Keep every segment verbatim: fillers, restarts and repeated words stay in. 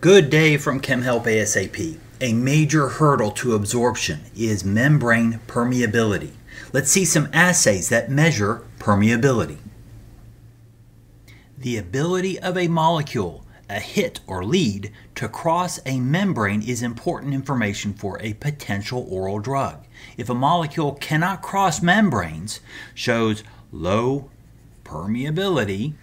Good day from Chem Help ASAP. A major hurdle to absorption is membrane permeability. Let's see some assays that measure permeability. The ability of a molecule, a hit or lead, to cross a membrane is important information for a potential oral drug. If a molecule cannot cross membranes, shows low permeability,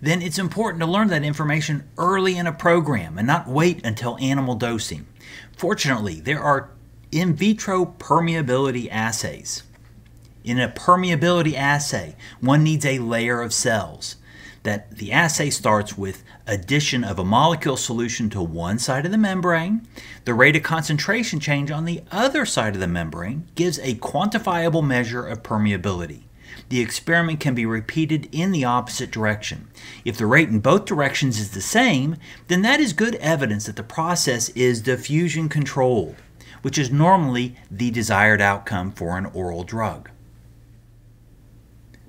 then it's important to learn that information early in a program and not wait until animal dosing. Fortunately, there are in vitro permeability assays. In a permeability assay, one needs a layer of cells. That the assay starts with addition of a molecule solution to one side of the membrane. The rate of concentration change on the other side of the membrane gives a quantifiable measure of permeability. The experiment can be repeated in the opposite direction. If the rate in both directions is the same, then that is good evidence that the process is diffusion controlled, which is normally the desired outcome for an oral drug.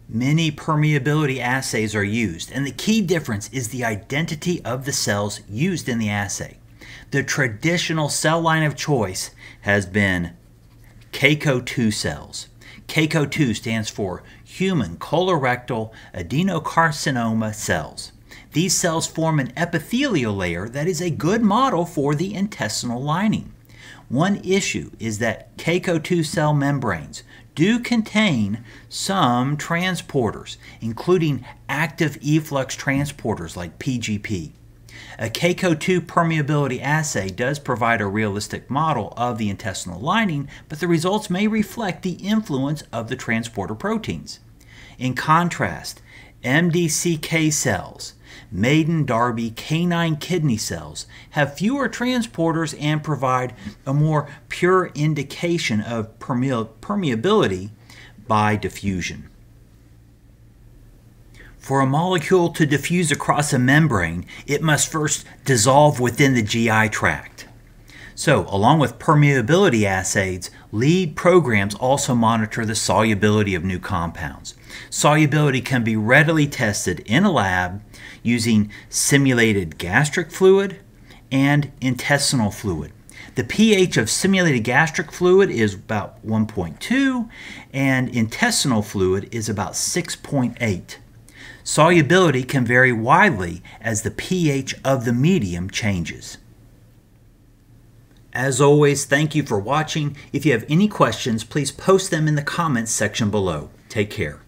Many permeability assays are used, and the key difference is the identity of the cells used in the assay. The traditional cell line of choice has been Caco two cells. Caco two stands for human colorectal adenocarcinoma cells. These cells form an epithelial layer that is a good model for the intestinal lining. One issue is that Caco two cell membranes do contain some transporters, including active efflux transporters like P G P. A Caco two permeability assay does provide a realistic model of the intestinal lining, but the results may reflect the influence of the transporter proteins. In contrast, M D C K cells, Madin-Darby canine kidney cells, have fewer transporters and provide a more pure indication of permeability by diffusion. For a molecule to diffuse across a membrane, it must first dissolve within the G I tract. So, along with permeability assays, lead programs also monitor the solubility of new compounds. Solubility can be readily tested in a lab using simulated gastric fluid and intestinal fluid. The pH of simulated gastric fluid is about one point two, and intestinal fluid is about six point eight. Solubility can vary widely as the pH of the medium changes. As always, thank you for watching. If you have any questions, please post them in the comments section below. Take care.